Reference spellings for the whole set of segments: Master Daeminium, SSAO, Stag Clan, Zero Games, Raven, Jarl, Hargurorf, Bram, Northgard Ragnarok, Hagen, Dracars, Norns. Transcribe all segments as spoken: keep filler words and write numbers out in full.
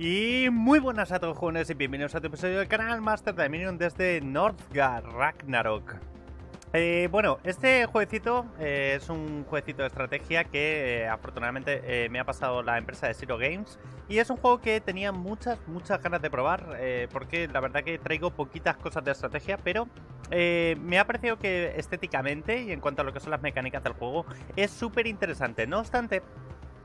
Y muy buenas a todos, jóvenes, y bienvenidos a otro episodio del canal Master Daeminium desde Northgard Ragnarok. Eh, bueno, este jueguecito eh, es un jueguecito de estrategia que eh, afortunadamente eh, me ha pasado la empresa de Zero Games. Y es un juego que tenía muchas, muchas ganas de probar, eh, porque la verdad que traigo poquitas cosas de estrategia, pero eh, me ha parecido que estéticamente y en cuanto a lo que son las mecánicas del juego es súper interesante. No obstante,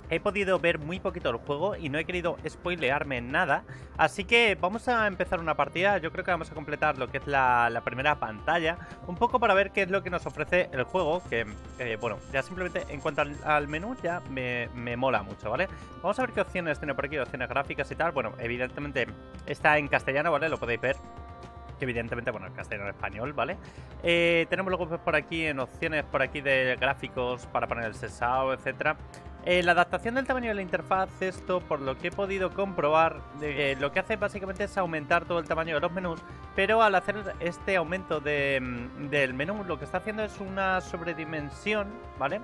he podido ver muy poquito el juego y no he querido spoilearme en nada, así que vamos a empezar una partida. Yo creo que vamos a completar lo que es la, la primera pantalla, un poco para ver qué es lo que nos ofrece el juego, que eh, bueno, ya simplemente en cuanto al, al menú ya me, me mola mucho, ¿vale? Vamos a ver qué opciones tiene por aquí, opciones gráficas y tal. Bueno, evidentemente está en castellano, ¿vale? Lo podéis ver. Que evidentemente, bueno, el castellano en español, ¿vale? Eh, tenemos luego por aquí en opciones por aquí de gráficos para poner el S S A O, etcétera. Eh, la adaptación del tamaño de la interfaz, esto por lo que he podido comprobar, eh, lo que hace básicamente es aumentar todo el tamaño de los menús, pero al hacer este aumento de, del menú, lo que está haciendo es una sobredimensión, ¿vale?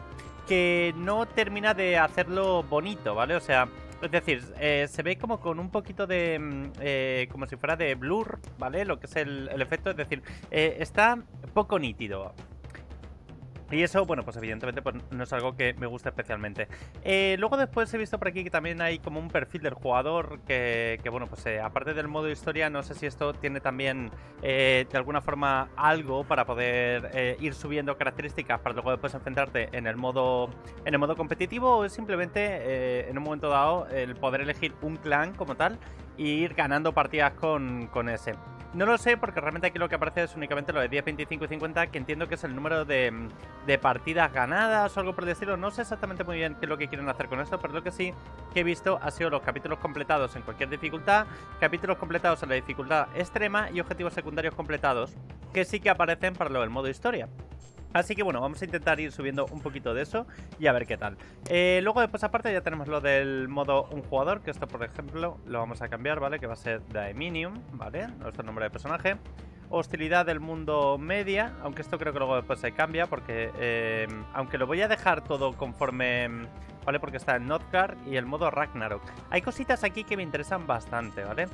Que no termina de hacerlo bonito, ¿vale? O sea, es decir, eh, se ve como con un poquito de... Eh, como si fuera de blur, ¿vale? Lo que es el, el efecto, es decir, eh, está poco nítido. Y eso, bueno, pues evidentemente pues no es algo que me gusta especialmente. Eh, luego después he visto por aquí que también hay como un perfil del jugador que, que bueno, pues eh, aparte del modo historia, no sé si esto tiene también eh, de alguna forma algo para poder eh, ir subiendo características para luego después enfrentarte en el modo en el modo competitivo, o es simplemente eh, en un momento dado el poder elegir un clan como tal y ir ganando partidas con, con ese. No lo sé, porque realmente aquí lo que aparece es únicamente lo de diez, veinticinco y cincuenta, que entiendo que es el número de, de partidas ganadas o algo por el estilo. No sé exactamente muy bien qué es lo que quieren hacer con esto, pero lo que sí que he visto ha sido los capítulos completados en cualquier dificultad, capítulos completados en la dificultad extrema y objetivos secundarios completados, que sí que aparecen para lo del modo historia. Así que bueno, vamos a intentar ir subiendo un poquito de eso y a ver qué tal. eh, Luego después aparte ya tenemos lo del modo un jugador, que esto por ejemplo lo vamos a cambiar, ¿vale? Que va a ser Daeminium, ¿vale? Nuestro nombre de personaje. Hostilidad del mundo media, aunque esto creo que luego después se cambia, porque eh, aunque lo voy a dejar todo conforme, ¿vale? Porque está en Northgard y el modo Ragnarok. Hay cositas aquí que me interesan bastante, ¿vale?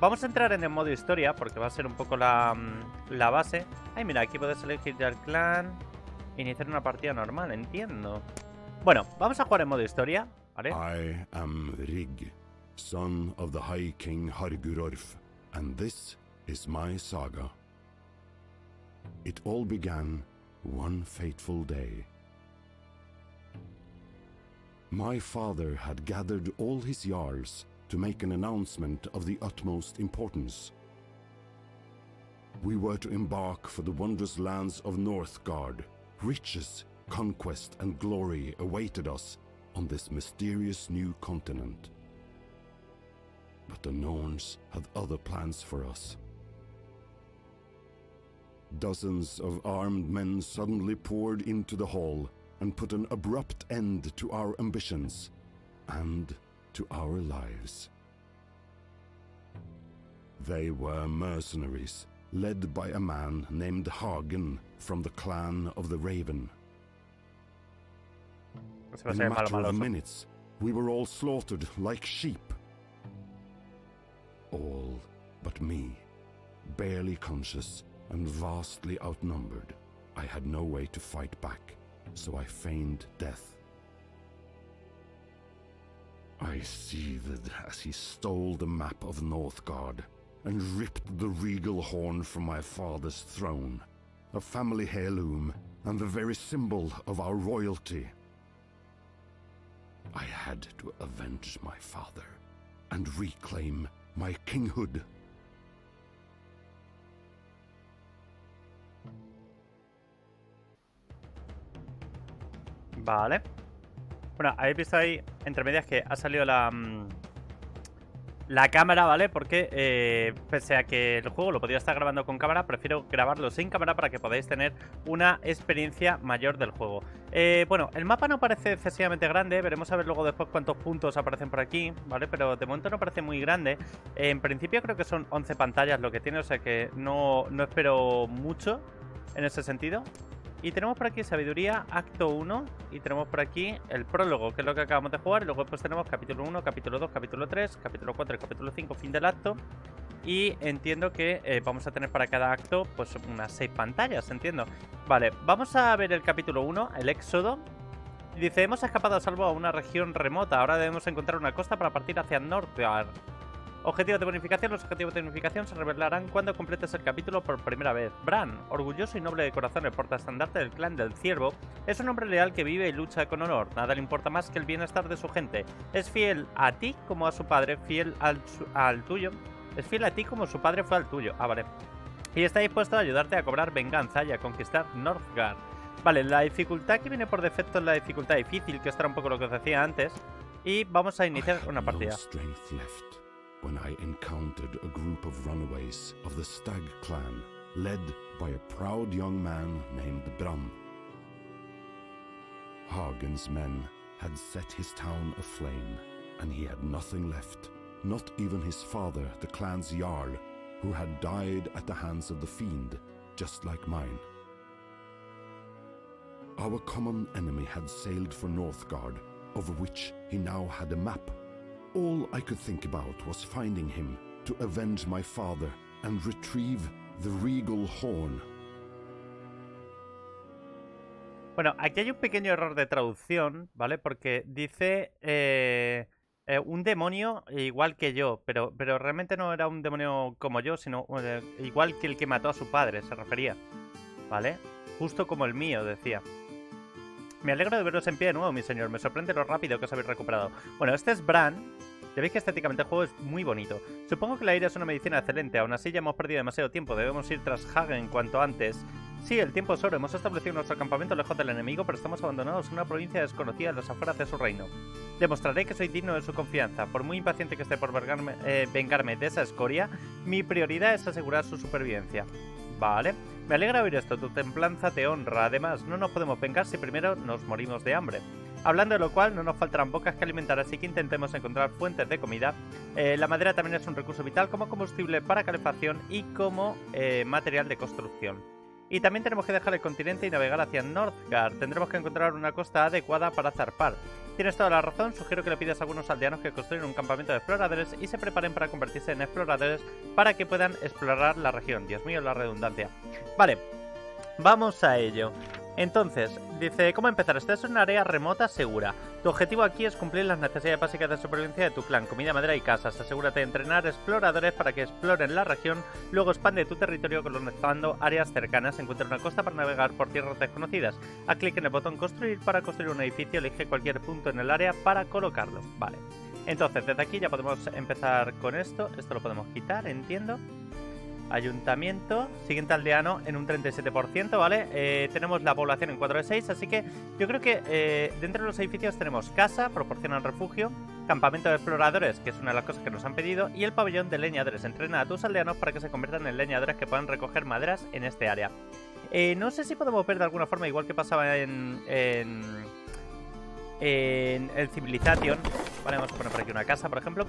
Vamos a entrar en el modo historia porque va a ser un poco la, la base. Ay, mira, aquí puedes elegir ya el clan, iniciar una partida normal, entiendo. Bueno, vamos a jugar en modo historia, ¿vale? I am Rig, son of the High King Hargurorf, and this is my saga. It all began one fateful day. My father had gathered all his jarls to make an announcement of the utmost importance. We were to embark for the wondrous lands of Northgard. Riches, conquest and glory awaited us on this mysterious new continent. But the Norns had other plans for us. Dozens of armed men suddenly poured into the hall and put an abrupt end to our ambitions and to our lives. They were mercenaries, led by a man named Hagen from the clan of the Raven. In a matter of minutes, we were all slaughtered like sheep. All but me, barely conscious and vastly outnumbered. I had no way to fight back, so I feigned death. I seethed as he stole the map of Northgard and ripped the regal horn from my father's throne, a family heirloom and the very symbol of our royalty. I had to avenge my father and reclaim my kinghood. Vale. Bueno, habéis visto ahí, entre medias, que ha salido la, la cámara, ¿vale? Porque eh, pese a que el juego lo podría estar grabando con cámara, prefiero grabarlo sin cámara para que podáis tener una experiencia mayor del juego. Eh, bueno, el mapa no parece excesivamente grande, veremos a ver luego después cuántos puntos aparecen por aquí, ¿vale? Pero de momento no parece muy grande. Eh, en principio creo que son once pantallas lo que tiene, o sea que no, no espero mucho en ese sentido. Y tenemos por aquí Sabiduría, Acto uno. Y tenemos por aquí el prólogo, que es lo que acabamos de jugar. Luego pues tenemos Capítulo uno, Capítulo dos, Capítulo tres, Capítulo cuatro y Capítulo cinco, fin del acto. Y entiendo que eh, vamos a tener para cada acto pues unas seis pantallas, entiendo. Vale, vamos a ver el capítulo uno, el éxodo. Dice, hemos escapado a salvo a una región remota. Ahora debemos encontrar una costa para partir hacia Northgard. Objetivos de bonificación. Los objetivos de bonificación se revelarán cuando completes el capítulo por primera vez. Bram, orgulloso y noble de corazón, el portaestandarte del clan del ciervo, es un hombre leal que vive y lucha con honor. Nada le importa más que el bienestar de su gente. Es fiel a ti como a su padre, fiel al, al tuyo. Es fiel a ti como su padre fue al tuyo. Ah, vale. Y está dispuesto a ayudarte a cobrar venganza y a conquistar Northgard. Vale, la dificultad que viene por defecto es la dificultad difícil, que era un poco lo que os decía antes. Y vamos a iniciar una partida. When I encountered a group of runaways of the Stag Clan, led by a proud young man named Bram. Hagen's men had set his town aflame, and he had nothing left, not even his father, the clan's Jarl, who had died at the hands of the fiend, just like mine. Our common enemy had sailed for Northgard, over which he now had a map. All I could think about was finding him to avenge my father and retrieve the regal horn. Bueno, aquí hay un pequeño error de traducción, ¿vale? Porque dice eh, eh, un demonio igual que yo, pero, pero realmente no era un demonio como yo, sino eh, igual que el que mató a su padre, se refería, ¿vale? Justo como el mío, decía. Me alegro de veros en pie de nuevo, mi señor. Me sorprende lo rápido que os habéis recuperado. Bueno, este es Bran. Ya veis que estéticamente el juego es muy bonito. Supongo que la ira es una medicina excelente. Aún así ya hemos perdido demasiado tiempo. Debemos ir tras Hagen cuanto antes. Sí, el tiempo es oro. Hemos establecido nuestro campamento lejos del enemigo, pero estamos abandonados en una provincia desconocida en las afueras de su reino. Demostraré que soy digno de su confianza. Por muy impaciente que esté por vengarme, eh, vengarme de esa escoria, mi prioridad es asegurar su supervivencia. Vale, me alegra oír esto, tu templanza te honra. Además, no nos podemos vengar si primero nos morimos de hambre. Hablando de lo cual, no nos faltarán bocas que alimentar, así que intentemos encontrar fuentes de comida. Eh, la madera también es un recurso vital como combustible para calefacción y como eh, material de construcción. Y también tenemos que dejar el continente y navegar hacia Northgard. Tendremos que encontrar una costa adecuada para zarpar. Tienes toda la razón, sugiero que le pidas a algunos aldeanos que construyan un campamento de exploradores y se preparen para convertirse en exploradores para que puedan explorar la región. Dios mío, la redundancia. Vale, vamos a ello. Entonces, dice, ¿cómo empezar? Esta es una área remota segura. Tu objetivo aquí es cumplir las necesidades básicas de supervivencia de tu clan, comida, madera y casas. Asegúrate de entrenar exploradores para que exploren la región, luego expande tu territorio colonizando áreas cercanas, encuentra una costa para navegar por tierras desconocidas. Haz clic en el botón construir para construir un edificio, elige cualquier punto en el área para colocarlo. Vale, entonces desde aquí ya podemos empezar con esto, esto lo podemos quitar, entiendo. Ayuntamiento, siguiente aldeano en un treinta y siete por ciento, ¿vale? Eh, tenemos la población en cuatro de seis, así que yo creo que eh, dentro de los edificios tenemos casa, proporcionan refugio, campamento de exploradores, que es una de las cosas que nos han pedido, y el pabellón de leñadores. Entrena a tus aldeanos para que se conviertan en leñadores que puedan recoger maderas en este área. Eh, no sé si podemos ver de alguna forma, igual que pasaba en, en, en el Civilization, vale, vamos a poner por aquí una casa, por ejemplo.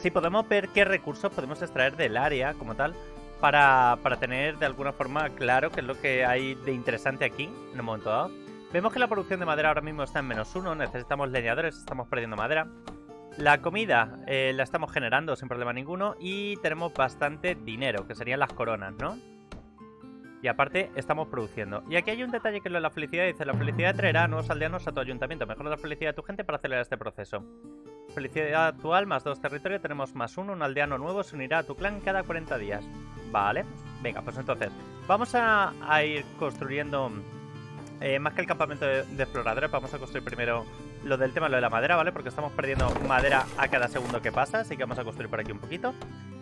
Sí, podemos ver qué recursos podemos extraer del área como tal para, para tener de alguna forma claro qué es lo que hay de interesante aquí en un momento dado. Vemos que la producción de madera ahora mismo está en menos uno, necesitamos leñadores, estamos perdiendo madera. La comida eh, la estamos generando sin problema ninguno y tenemos bastante dinero, que serían las coronas, ¿no? Y aparte estamos produciendo. Y aquí hay un detalle que es la felicidad. Dice, la felicidad traerá a nuevos aldeanos a tu ayuntamiento. Mejora la felicidad de tu gente para acelerar este proceso. Felicidad actual, más dos territorio, tenemos más uno, un aldeano nuevo se unirá a tu clan cada cuarenta días. Vale, venga, pues entonces vamos a, a ir construyendo eh, más que el campamento de, de exploradores, vamos a construir primero lo del tema, lo de la madera, ¿vale? Porque estamos perdiendo madera a cada segundo que pasa, así que vamos a construir por aquí un poquito.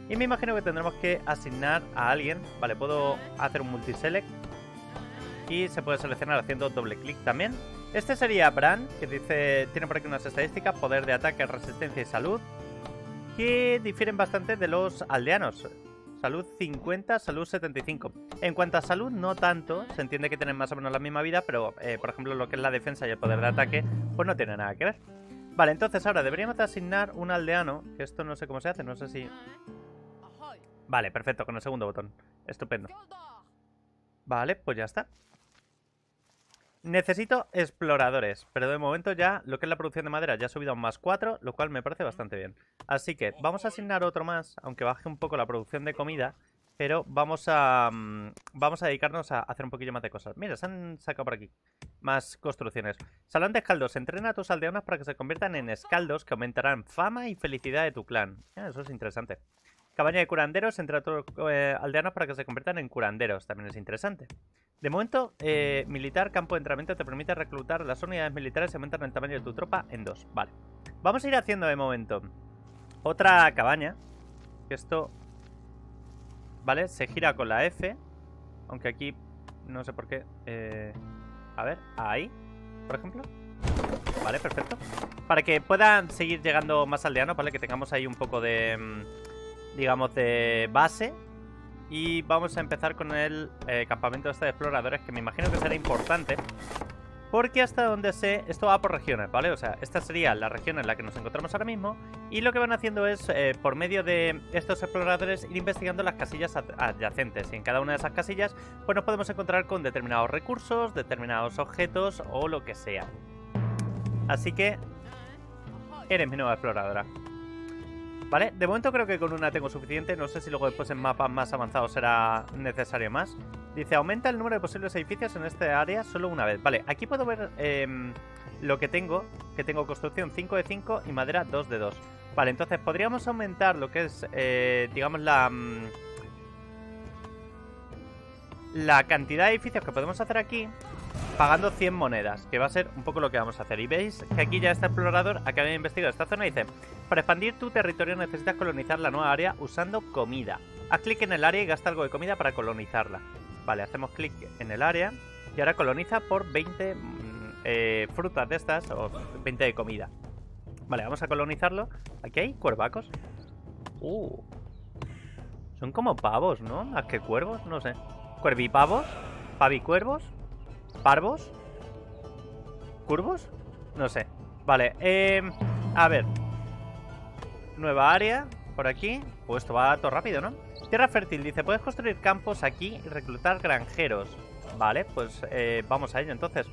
Y me imagino que tendremos que asignar a alguien, vale, puedo hacer un multiselect y se puede seleccionar haciendo doble clic también. Este sería Bran, que dice, tiene por aquí unas estadísticas, poder de ataque, resistencia y salud, que difieren bastante de los aldeanos. Salud cincuenta, salud setenta y cinco. En cuanto a salud, no tanto, se entiende que tienen más o menos la misma vida, pero eh, por ejemplo lo que es la defensa y el poder de ataque, pues no tiene nada que ver. Vale, entonces ahora deberíamos asignar un aldeano, que esto no sé cómo se hace, no sé si... Vale, perfecto, con el segundo botón. Estupendo. Vale, pues ya está. Necesito exploradores, pero de momento ya lo que es la producción de madera ya ha subido a un más cuatro, lo cual me parece bastante bien. Así que vamos a asignar otro más, aunque baje un poco la producción de comida, pero vamos a mmm, vamos a dedicarnos a hacer un poquillo más de cosas. Mira, se han sacado por aquí más construcciones. Salón de escaldos, entrena a tus aldeanos para que se conviertan en escaldos que aumentarán fama y felicidad de tu clan. Ah, eso es interesante. Cabaña de curanderos, entrena a tus eh, aldeanos para que se conviertan en curanderos. También es interesante. De momento, eh, militar, campo de entrenamiento te permite reclutar las unidades militares y aumentar el tamaño de tu tropa en dos. Vale. Vamos a ir haciendo de momento otra cabaña. Esto, vale, se gira con la F. Aunque aquí, no sé por qué. Eh, a ver, ahí, por ejemplo. Vale, perfecto. Para que puedan seguir llegando más aldeanos, ¿vale? Que tengamos ahí un poco de, digamos, de base. Y vamos a empezar con el eh, campamento este de exploradores, que me imagino que será importante, porque hasta donde sé, esto va por regiones, ¿vale? O sea, esta sería la región en la que nos encontramos ahora mismo. Y lo que van haciendo es, eh, por medio de estos exploradores, ir investigando las casillas adyacentes. Y en cada una de esas casillas, pues nos podemos encontrar con determinados recursos, determinados objetos o lo que sea. Así que eres mi nueva exploradora. Vale, de momento creo que con una tengo suficiente. No sé si luego después en mapas más avanzados será necesario más. Dice, aumenta el número de posibles edificios en esta área solo una vez. Vale, aquí puedo ver eh, lo que tengo. Que tengo construcción cinco de cinco y madera dos de dos. Vale, entonces podríamos aumentar lo que es, eh, digamos, la, la cantidad de edificios que podemos hacer aquí pagando cien monedas, que va a ser un poco lo que vamos a hacer. Y veis que aquí ya este explorador acaba de investigar esta zona y dice, para expandir tu territorio necesitas colonizar la nueva área usando comida. Haz clic en el área y gasta algo de comida para colonizarla. Vale, hacemos clic en el área y ahora coloniza por veinte eh, frutas de estas o veinte de comida. Vale, vamos a colonizarlo. Aquí hay cuervacos. Uh, son como pavos, ¿no? Más que cuervos, no sé. Cuervipavos, pavicuervos, ¿parvos? ¿Curvos? No sé. Vale, eh, a ver. Nueva área, por aquí. Pues esto va todo rápido, ¿no? Tierra fértil, dice, puedes construir campos aquí y reclutar granjeros. Vale, pues eh, vamos a ello entonces.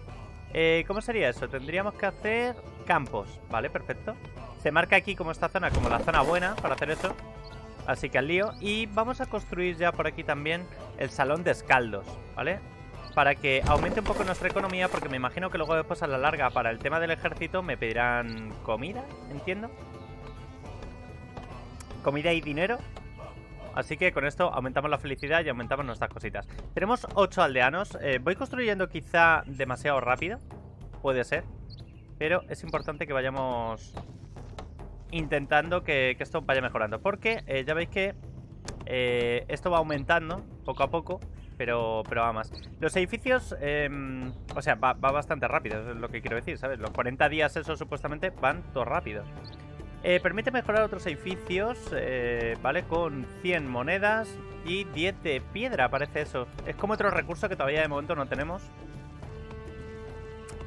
eh, ¿Cómo sería eso? Tendríamos que hacer campos, vale, perfecto. Se marca aquí como esta zona, como la zona buena para hacer eso. Así que al lío. Y vamos a construir ya por aquí también el salón de escaldos, ¿vale? Para que aumente un poco nuestra economía, porque me imagino que luego después a la larga para el tema del ejército me pedirán comida, entiendo. Comida y dinero. Así que con esto aumentamos la felicidad y aumentamos nuestras cositas. Tenemos ocho aldeanos. Eh, voy construyendo quizá demasiado rápido. Puede ser. Pero es importante que vayamos intentando que, que esto vaya mejorando. Porque eh, ya veis que eh, esto va aumentando poco a poco. Pero, pero va más. Los edificios, eh, o sea, va, va bastante rápido, eso es lo que quiero decir, ¿sabes? Los cuarenta días eso supuestamente van todo rápido. Eh, permite mejorar otros edificios, eh, ¿vale? Con cien monedas y diez de piedra, parece eso. Es como otro recurso que todavía de momento no tenemos.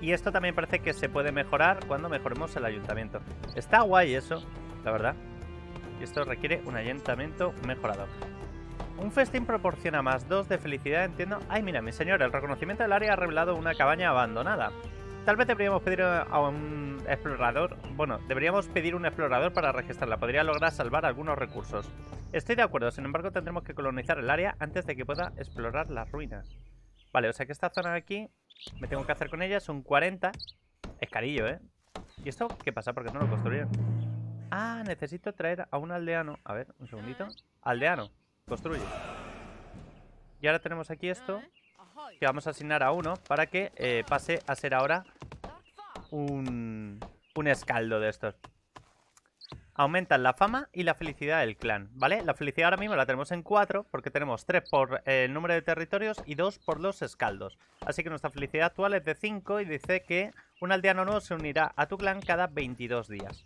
Y esto también parece que se puede mejorar cuando mejoremos el ayuntamiento. Está guay eso, la verdad. Y esto requiere un ayuntamiento mejorado. Un festín proporciona más dos de felicidad, entiendo. Ay, mira, mi señor, el reconocimiento del área ha revelado una cabaña abandonada. Tal vez deberíamos pedir a un explorador. Bueno, deberíamos pedir un explorador para registrarla. Podría lograr salvar algunos recursos. Estoy de acuerdo, sin embargo tendremos que colonizar el área antes de que pueda explorar las ruinas. Vale, o sea que esta zona de aquí me tengo que hacer con ella, son cuarenta. Es carillo, ¿eh? ¿Y esto qué pasa? Porque no lo construyeron. Ah, necesito traer a un aldeano. A ver, un segundito. Aldeano. Construye. Y ahora tenemos aquí esto, que vamos a asignar a uno para que eh, pase a ser ahora un, un escaldo de estos. Aumentan la fama y la felicidad del clan, ¿vale? La felicidad ahora mismo la tenemos en cuatro, porque tenemos tres por eh, el número de territorios y dos por los escaldos. Así que nuestra felicidad actual es de cinco y dice que un aldeano nuevo se unirá a tu clan cada veintidós días.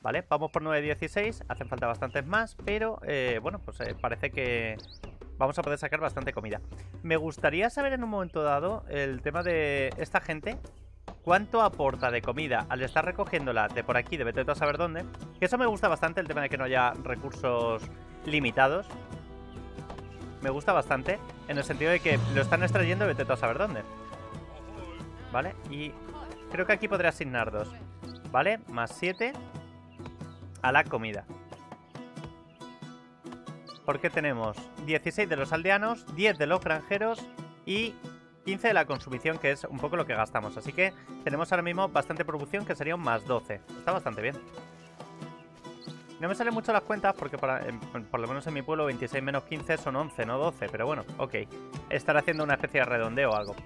Vale, vamos por nueve, dieciséis, hacen falta bastantes más, pero eh, bueno, pues eh, parece que vamos a poder sacar bastante comida. Me gustaría saber en un momento dado el tema de esta gente, cuánto aporta de comida al estar recogiéndola de por aquí, de vete a saber dónde. Que eso me gusta bastante, el tema de que no haya recursos limitados. Me gusta bastante, en el sentido de que lo están extrayendo de vete a saber dónde. ¿vale? Y creo que aquí podré asignar dos, ¿vale? Más siete a la comida. Porque tenemos dieciséis de los aldeanos, diez de los granjeros y quince de la consumición, que es un poco lo que gastamos. Así que tenemos ahora mismo bastante producción, que sería un más doce. Está bastante bien. No me salen mucho las cuentas porque por, eh, por lo menos en mi pueblo veintiséis menos quince son once, no doce. Pero bueno, ok. Estará haciendo una especie de redondeo o algo.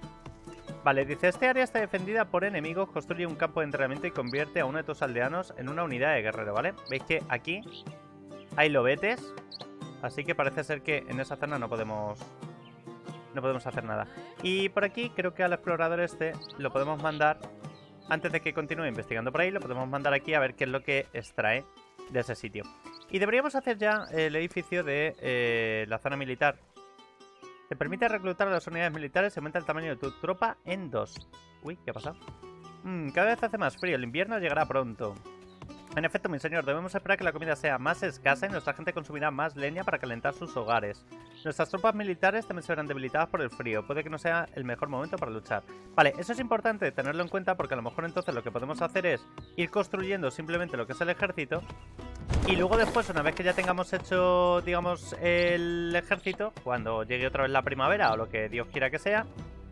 Vale, dice, este área está defendida por enemigos, construye un campo de entrenamiento y convierte a uno de tus aldeanos en una unidad de guerrero, ¿vale? Veis que aquí hay lobetes, así que parece ser que en esa zona no podemos no podemos hacer nada. Y por aquí creo que al explorador este lo podemos mandar, antes de que continúe investigando por ahí, lo podemos mandar aquí a ver qué es lo que extrae de ese sitio. Y deberíamos hacer ya el edificio de eh, la zona militar. Te permite reclutar a las unidades militares y aumenta el tamaño de tu tropa en dos. Uy, ¿qué ha pasado? Mm, cada vez hace más frío, el invierno llegará pronto. En efecto, mi señor, debemos esperar que la comida sea más escasa y nuestra gente consumirá más leña para calentar sus hogares. Nuestras tropas militares también se verán debilitadas por el frío. Puede que no sea el mejor momento para luchar. Vale, eso es importante tenerlo en cuenta porque a lo mejor entonces lo que podemos hacer es ir construyendo simplemente lo que es el ejército. Y luego después, una vez que ya tengamos hecho, digamos, el ejército, cuando llegue otra vez la primavera o lo que Dios quiera que sea,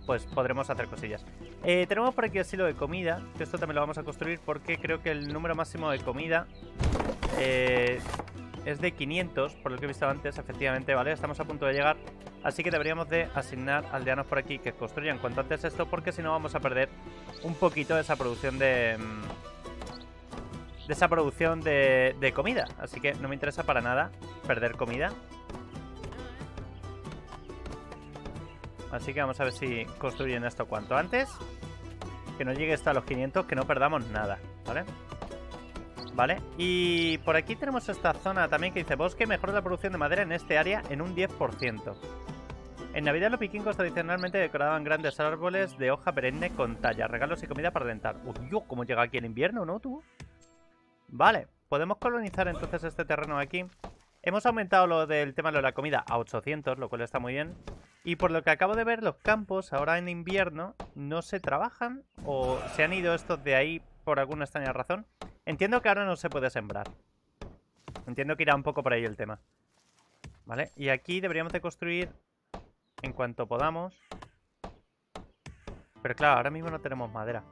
pues podremos hacer cosillas. Eh, tenemos por aquí el silo de comida, que esto también lo vamos a construir porque creo que el número máximo de comida eh, es de quinientos, por lo que he visto antes, efectivamente, ¿vale? Estamos a punto de llegar, así que deberíamos de asignar aldeanos por aquí que construyan cuanto antes esto, porque si no vamos a perder un poquito de esa producción de... Mmm, de esa producción de, de comida. Así que no me interesa para nada perder comida. Así que vamos a ver si construyen esto cuanto antes. Que no llegue hasta los quinientos, que no perdamos nada, ¿vale? Vale, y por aquí tenemos esta zona también que dice bosque, mejora la producción de madera en este área en un diez por ciento. En Navidad los vikingos tradicionalmente decoraban grandes árboles de hoja perenne con tallas, regalos y comida para alentar. Uy, yo, ¿cómo llega aquí el invierno, no tú? Vale, podemos colonizar entonces este terreno de aquí. Hemos aumentado lo del tema de la comida a ochocientos, lo cual está muy bien. Y por lo que acabo de ver, los campos ahora en invierno no se trabajan o se han ido estos de ahí por alguna extraña razón. Entiendo que ahora no se puede sembrar. Entiendo que irá un poco por ahí el tema. Vale, y aquí deberíamos de construir en cuanto podamos. Pero claro, ahora mismo no tenemos madera.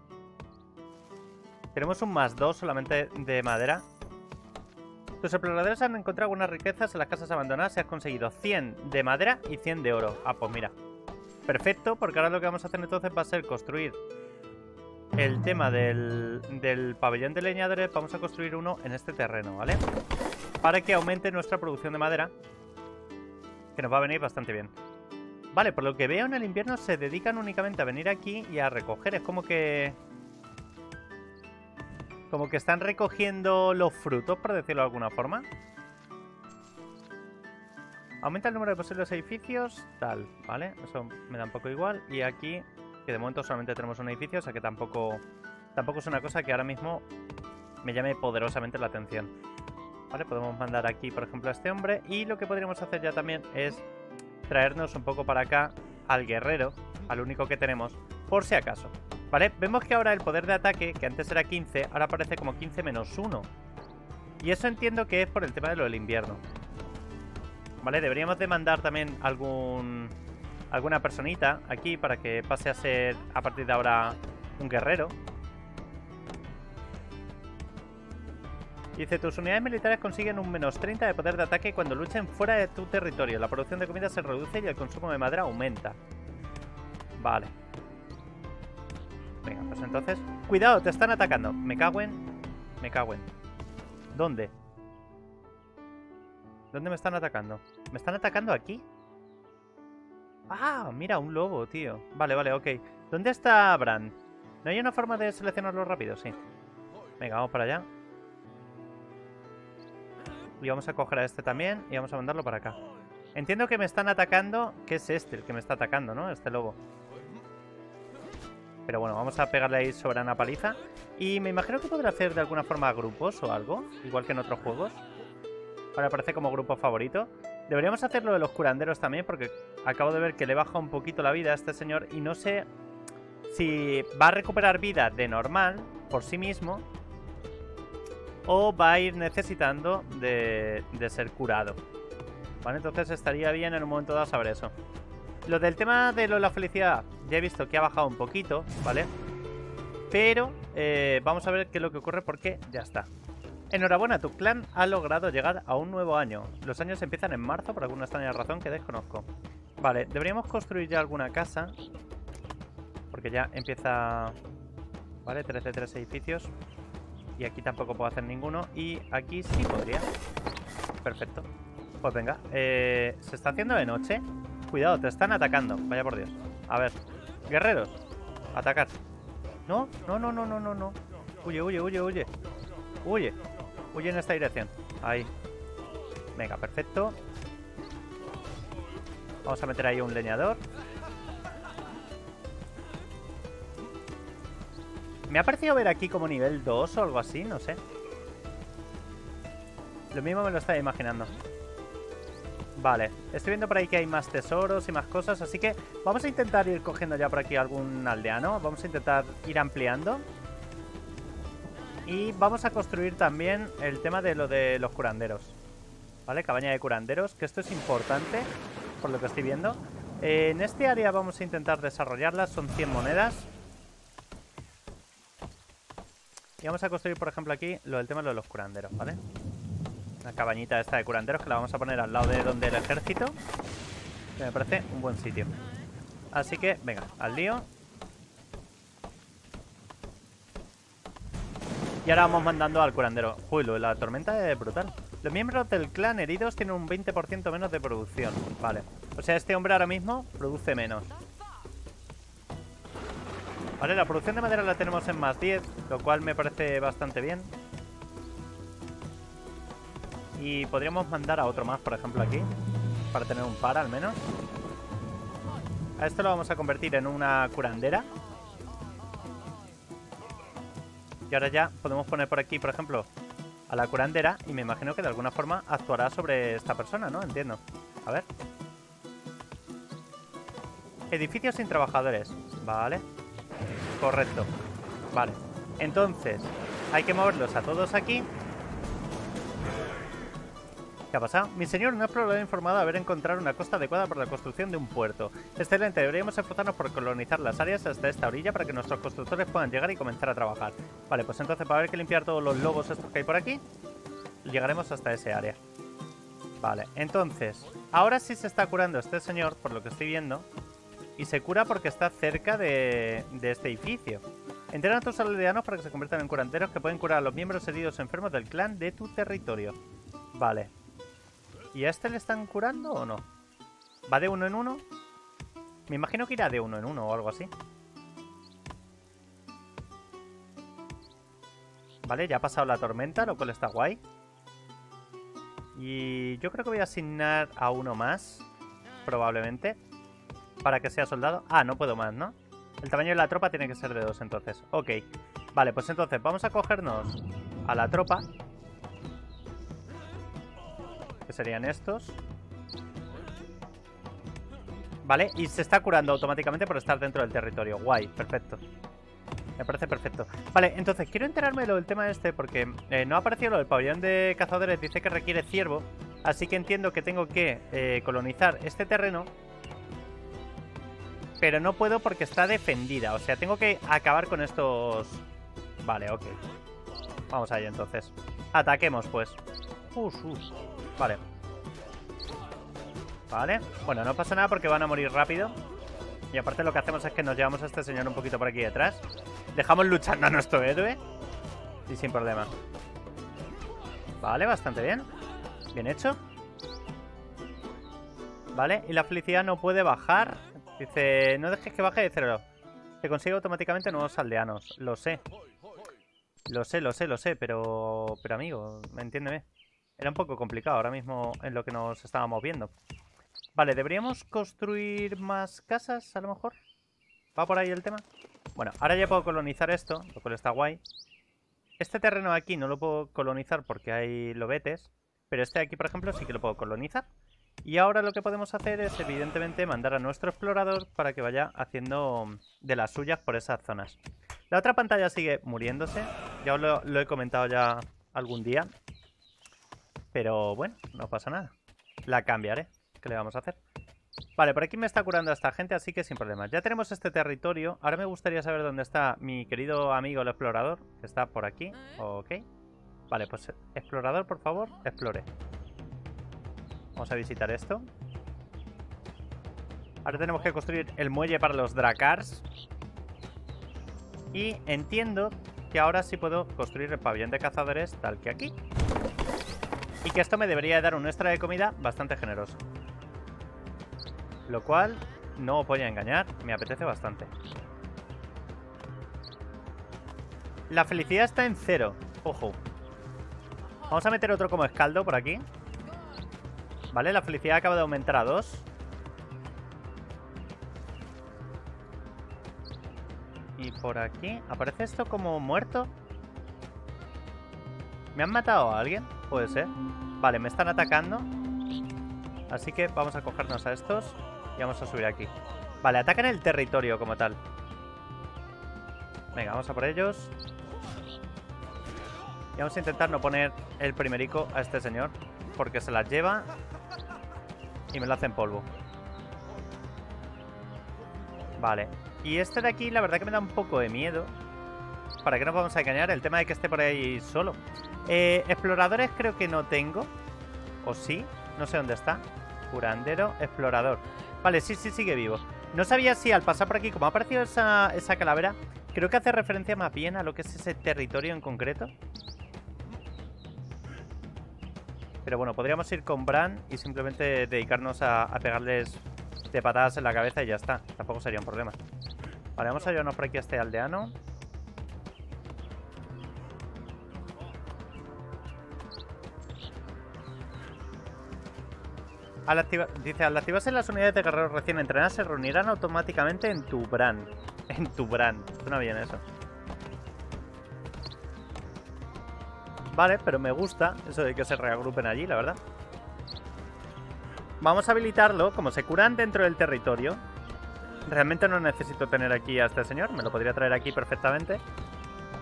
Tenemos un más dos solamente de madera. Tus exploradores han encontrado algunas riquezas en las casas abandonadas y has conseguido cien de madera y cien de oro. Ah, pues mira. Perfecto, porque ahora lo que vamos a hacer entonces va a ser construir el tema del, del pabellón de leñadores. Vamos a construir uno en este terreno, ¿vale? Para que aumente nuestra producción de madera, que nos va a venir bastante bien. Vale, por lo que veo en el invierno se dedican únicamente a venir aquí y a recoger. Es como que... Como que están recogiendo los frutos, por decirlo de alguna forma. Aumenta el número de posibles edificios, tal, ¿vale? Eso me da un poco igual. Y aquí, que de momento solamente tenemos un edificio, o sea que tampoco, tampoco es una cosa que ahora mismo me llame poderosamente la atención. Vale, podemos mandar aquí, por ejemplo, a este hombre. Y lo que podríamos hacer ya también es traernos un poco para acá al guerrero, al único que tenemos, por si acaso. Vale, vemos que ahora el poder de ataque, que antes era quince, ahora aparece como quince menos uno. Y eso entiendo que es por el tema de lo del invierno. Vale, deberíamos de mandar también algún alguna personita aquí para que pase a ser a partir de ahora un guerrero. Dice, tus unidades militares consiguen un menos treinta de poder de ataque cuando luchen fuera de tu territorio. La producción de comida se reduce y el consumo de madera aumenta. Vale. Venga, pues entonces... ¡Cuidado! ¡Te están atacando! Me cago en... Me cago en... ¿Dónde? ¿Dónde me están atacando? ¿Me están atacando aquí? ¡Ah! Mira, un lobo, tío. Vale, vale, ok. ¿Dónde está Bran? ¿No hay una forma de seleccionarlo rápido? Sí. Venga, vamos para allá. Y vamos a coger a este también. Y vamos a mandarlo para acá. Entiendo que me están atacando... Que es este el que me está atacando, ¿no? Este lobo. Pero bueno, vamos a pegarle ahí sobre una paliza. Y me imagino que podrá hacer de alguna forma grupos o algo, igual que en otros juegos. Ahora aparece como grupo favorito. Deberíamos hacer lo de los curanderos también, porque acabo de ver que le baja un poquito la vida a este señor. Y no sé si va a recuperar vida de normal por sí mismo o va a ir necesitando de, de ser curado. Vale, entonces estaría bien en un momento dado saber eso. Lo del tema de lo, la felicidad, ya he visto que ha bajado un poquito, ¿vale? Pero eh, vamos a ver qué es lo que ocurre porque ya está. Enhorabuena, tu clan ha logrado llegar a un nuevo año. Los años empiezan en marzo por alguna extraña razón que desconozco. Vale, deberíamos construir ya alguna casa. Porque ya empieza... Vale, tres de tres edificios. Y aquí tampoco puedo hacer ninguno. Y aquí sí podría. Perfecto. Pues venga, eh, se está haciendo de noche. Cuidado, te están atacando. Vaya por Dios. A ver, guerreros, atacar. No, no, no, no, no, no, no. Huye, huye, huye, huye. Huye, huye en esta dirección. Ahí. Venga, perfecto. Vamos a meter ahí un leñador. Me ha parecido ver aquí como nivel dos o algo así, no sé. Lo mismo me lo estaba imaginando. Vale, estoy viendo por ahí que hay más tesoros y más cosas, así que vamos a intentar ir cogiendo ya por aquí algún aldeano. Vamos a intentar ir ampliando. Y vamos a construir también el tema de lo de los curanderos. Vale, cabaña de curanderos, que esto es importante, por lo que estoy viendo. Eh, en este área vamos a intentar desarrollarlas, son cien monedas. Y vamos a construir, por ejemplo, aquí lo del tema de los curanderos, ¿vale? Una cabañita esta de curanderos que la vamos a poner al lado de donde el ejército. Que me parece un buen sitio. Así que, venga, al lío. Y ahora vamos mandando al curandero. Uy, lo de la tormenta es brutal. Los miembros del clan heridos tienen un veinte por ciento menos de producción. Vale. O sea, este hombre ahora mismo produce menos. Vale, la producción de madera la tenemos en más diez, lo cual me parece bastante bien. Y podríamos mandar a otro más, por ejemplo, aquí. Para tener un par, al menos. A esto lo vamos a convertir en una curandera. Y ahora ya podemos poner por aquí, por ejemplo, a la curandera. Y me imagino que de alguna forma actuará sobre esta persona, ¿no? Entiendo. A ver. Edificios sin trabajadores. Vale. Correcto. Vale. Entonces, hay que moverlos a todos aquí. ¿Qué ha pasado? Mi señor, un explorador informado de haber encontrado una costa adecuada para la construcción de un puerto. Excelente, deberíamos esforzarnos por colonizar las áreas hasta esta orilla para que nuestros constructores puedan llegar y comenzar a trabajar. Vale, pues entonces para haber que limpiar todos los lobos estos que hay por aquí, llegaremos hasta ese área. Vale, entonces, ahora sí se está curando este señor, por lo que estoy viendo, y se cura porque está cerca de, de este edificio. Entrena a tus aldeanos para que se conviertan en curanderos que pueden curar a los miembros heridos o enfermos del clan de tu territorio. Vale. ¿Y a este le están curando o no? ¿Va de uno en uno? Me imagino que irá de uno en uno o algo así. Vale, ya ha pasado la tormenta, lo cual está guay. Y yo creo que voy a asignar a uno más, probablemente, para que sea soldado. Ah, no puedo más, ¿no? El tamaño de la tropa tiene que ser de dos, entonces. Ok. Vale, pues entonces vamos a cogernos a la tropa. Serían estos. Vale, y se está curando automáticamente por estar dentro del territorio. Guay, perfecto. Me parece perfecto. Vale, entonces quiero enterarme de lo del tema este porque eh, no ha aparecido lo del pabellón de cazadores. Dice que requiere ciervo. Así que entiendo que tengo que eh, colonizar este terreno. Pero no puedo porque está defendida. O sea, tengo que acabar con estos... Vale, ok. Vamos allá entonces. Ataquemos pues. Uf, uf. Vale. Vale. Bueno, no pasa nada porque van a morir rápido. Y aparte lo que hacemos es que nos llevamos a este señor un poquito por aquí detrás. Dejamos luchando a nuestro héroe. Y sin problema. Vale, bastante bien. Bien hecho. Vale, y la felicidad no puede bajar. Dice, no dejes que baje de cero. Te consigue automáticamente nuevos aldeanos. Lo sé. Lo sé, lo sé, lo sé, pero... Pero amigo, entiéndeme. Era un poco complicado ahora mismo en lo que nos estábamos viendo. Vale, ¿deberíamos construir más casas a lo mejor? ¿Va por ahí el tema? Bueno, ahora ya puedo colonizar esto, lo cual está guay. Este terreno aquí no lo puedo colonizar porque hay lobetes. Pero este aquí, por ejemplo, sí que lo puedo colonizar. Y ahora lo que podemos hacer es evidentemente mandar a nuestro explorador para que vaya haciendo de las suyas por esas zonas. La otra pantalla sigue muriéndose, ya os lo, lo he comentado ya algún día, pero bueno, no pasa nada. La cambiaré, ¿qué le vamos a hacer? Vale, por aquí me está curando a esta gente, así que sin problemas. Ya tenemos este territorio. Ahora me gustaría saber dónde está mi querido amigo el explorador, que está por aquí. Ok. Vale, pues explorador, por favor, explore. Vamos a visitar esto. Ahora tenemos que construir el muelle para los Dracars. Y entiendo que ahora sí puedo construir el pabellón de cazadores tal que aquí. Y que esto me debería dar un extra de comida bastante generoso. Lo cual, no os voy a engañar, me apetece bastante. La felicidad está en cero. Ojo. Vamos a meter otro como escaldo por aquí. Vale, la felicidad acaba de aumentar a dos. Y por aquí... ¿Aparece esto como muerto? ¿Me han matado a alguien? Puede ser. Vale, me están atacando. Así que vamos a cogernos a estos. Y vamos a subir aquí. Vale, atacan el territorio como tal. Venga, vamos a por ellos. Y vamos a intentar no poner el primerico a este señor, porque se las lleva y me lo hace en polvo. Vale. Y este de aquí la verdad que me da un poco de miedo. ¿Para qué nos vamos a engañar? El tema de que esté por ahí solo. eh, Exploradores creo que no tengo. O sí, no sé dónde está. Curandero, explorador. Vale, sí, sí, sigue vivo. No sabía si al pasar por aquí, como ha aparecido esa, esa calavera, creo que hace referencia más bien a lo que es ese territorio en concreto. Pero bueno, podríamos ir con Bram y simplemente dedicarnos a, a pegarles de patadas en la cabeza y ya está. Tampoco sería un problema. Vale, vamos a llevarnos por aquí a este aldeano. Al activa, dice, al activarse las unidades de guerreros recién entrenadas se reunirán automáticamente en tu Bram. En tu Bram. Suena bien eso. Vale, pero me gusta eso de que se reagrupen allí, la verdad. Vamos a habilitarlo. Como se curan dentro del territorio, realmente no necesito tener aquí a este señor. Me lo podría traer aquí perfectamente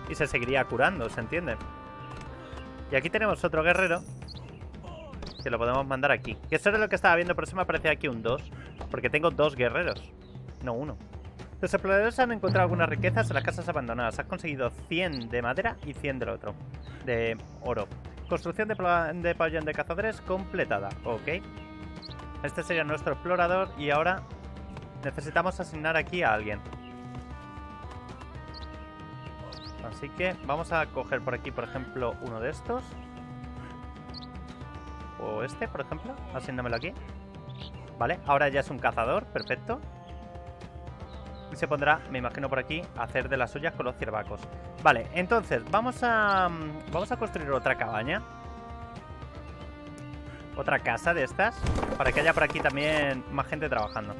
y se seguiría curando, ¿se entiende? Y aquí tenemos otro guerrero que lo podemos mandar aquí. Que eso era lo que estaba viendo, por eso me aparece aquí un dos. Porque tengo dos guerreros, no uno. Los exploradores han encontrado algunas riquezas en las casas abandonadas. Has conseguido cien de madera y cien del otro. De oro. Construcción de, de pabellón de cazadores completada. Ok. Este sería nuestro explorador. Y ahora necesitamos asignar aquí a alguien. Así que vamos a coger por aquí, por ejemplo, uno de estos. O este, por ejemplo. Asignamelo aquí. Vale, ahora ya es un cazador. Perfecto. Y se pondrá, me imagino por aquí, a hacer de las suyas con los ciervacos. Vale, entonces, vamos a... Vamos a construir otra cabaña. Otra casa de estas. Para que haya por aquí también más gente trabajando.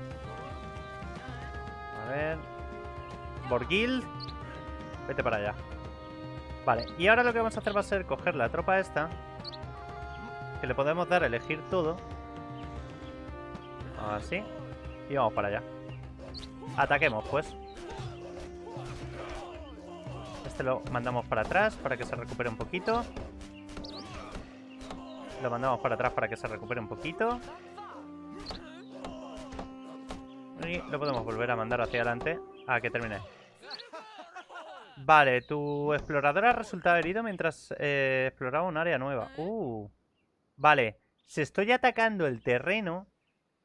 A ver... Borgil, vete para allá. Vale, y ahora lo que vamos a hacer va a ser coger la tropa esta. Que le podemos dar a elegir todo. Así. Y vamos para allá. Ataquemos, pues. Este lo mandamos para atrás para que se recupere un poquito. Lo mandamos para atrás para que se recupere un poquito. Y lo podemos volver a mandar hacia adelante a que termine. Vale, tu explorador ha resultado herido mientras eh, exploraba un área nueva. Uh. Vale, si estoy atacando el terreno,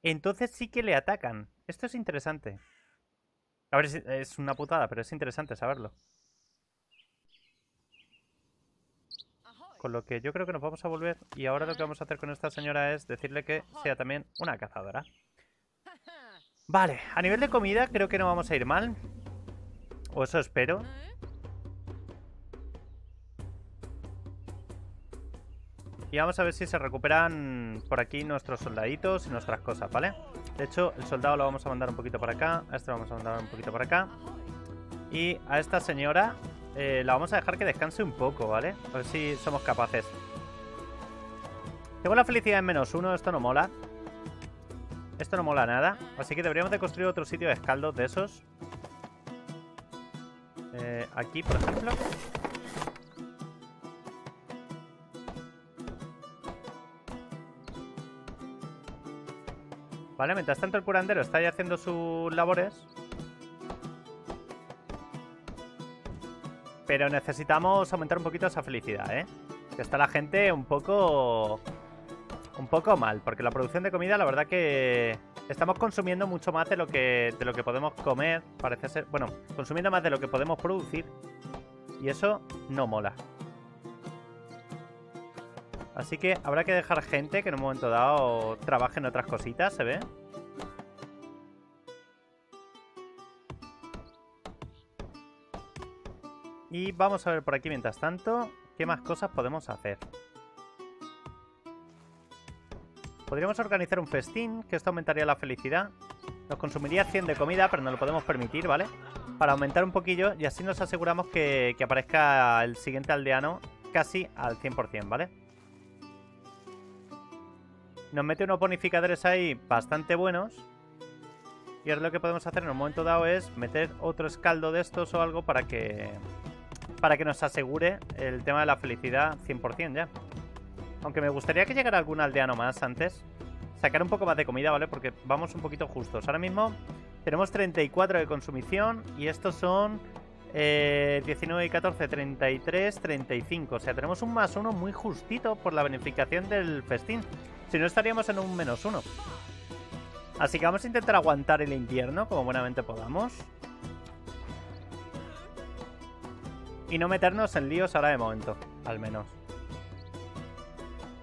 entonces sí que le atacan. Esto es interesante. A ver, es una putada, pero es interesante saberlo. Con lo que yo creo que nos vamos a volver. Y ahora lo que vamos a hacer con esta señora es decirle que sea también una cazadora. Vale, a nivel de comida creo que no vamos a ir mal. O eso espero. Y vamos a ver si se recuperan por aquí nuestros soldaditos y nuestras cosas, ¿vale? De hecho, el soldado lo vamos a mandar un poquito para acá. A este lo vamos a mandar un poquito para acá. Y a esta señora eh, la vamos a dejar que descanse un poco, ¿vale? A ver si somos capaces. Tengo la felicidad en menos uno, esto no mola. Esto no mola nada. Así que deberíamos de construir otro sitio de escaldos de esos. Eh, aquí, por ejemplo. Vale, mientras tanto el curandero está ahí haciendo sus labores. Pero necesitamos aumentar un poquito esa felicidad, ¿eh? Que está la gente un poco... Un poco mal, porque la producción de comida, la verdad que... Estamos consumiendo mucho más de lo que, de lo que podemos comer, parece ser... Bueno, consumiendo más de lo que podemos producir. Y eso no mola. Así que habrá que dejar gente que en un momento dado trabaje en otras cositas, ¿se ve? Y vamos a ver por aquí mientras tanto qué más cosas podemos hacer. Podríamos organizar un festín, que esto aumentaría la felicidad. Nos consumiría cien de comida, pero no lo podemos permitir, ¿vale? Para aumentar un poquillo y así nos aseguramos que, que aparezca el siguiente aldeano casi al cien por cien, ¿vale? Nos mete unos bonificadores ahí bastante buenos. Y ahora lo que podemos hacer en un momento dado es meter otro escaldo de estos o algo para que para que nos asegure el tema de la felicidad cien por cien ya. Aunque me gustaría que llegara algún aldeano más antes. Sacar un poco más de comida, ¿vale? Porque vamos un poquito justos. Ahora mismo tenemos treinta y cuatro de consumición y estos son eh, diecinueve y catorce, treinta y tres, treinta y cinco. O sea, tenemos un más uno muy justito por la bonificación del festín. Si no, estaríamos en un menos uno. Así que vamos a intentar aguantar el invierno como buenamente podamos. Y no meternos en líos ahora de momento, al menos.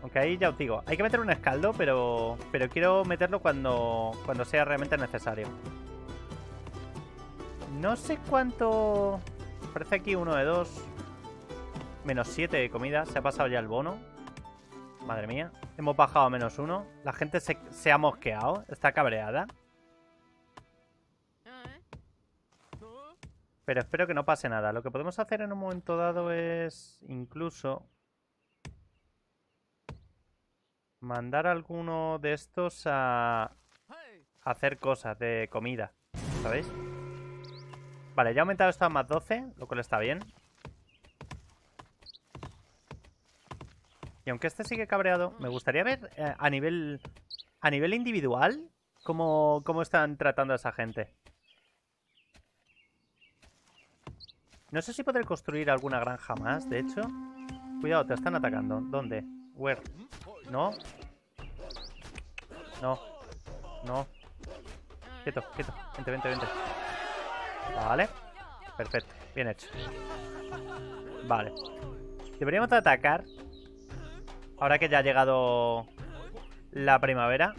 Aunque ahí ya os digo, hay que meter un escaldo, pero, pero quiero meterlo cuando, cuando sea realmente necesario. No sé cuánto... Parece aquí uno de dos. Menos siete de comida, se ha pasado ya el bono. Madre mía, hemos bajado a menos uno. La gente se, se ha mosqueado, está cabreada. Pero espero que no pase nada. Lo que podemos hacer en un momento dado es incluso mandar a alguno de estos a, a hacer cosas de comida, ¿sabéis? Vale, ya ha aumentado esto a más doce, lo cual está bien. Y aunque este sigue cabreado, me gustaría ver eh, a nivel a nivel individual cómo, cómo están tratando a esa gente. No sé si podré construir alguna granja más, de hecho. Cuidado, te están atacando. ¿Dónde? Where? No. No. No. Quieto, quieto. Vente, vente, vente. Vale. Perfecto. Bien hecho. Vale. Deberíamos de atacar... Ahora que ya ha llegado la primavera.